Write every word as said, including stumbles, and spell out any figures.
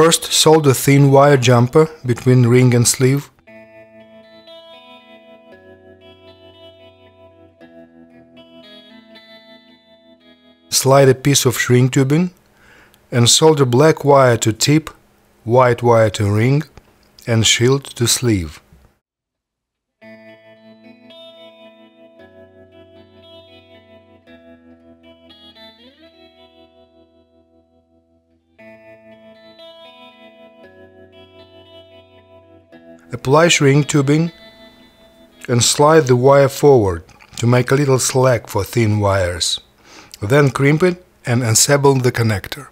First, solder a thin wire jumper between ring and sleeve. Slide a piece of shrink tubing and solder black wire to tip, white wire to ring and shield to sleeve. Apply shrink tubing and slide the wire forward to make a little slack for thin wires. Then crimp it and ensemble the connector.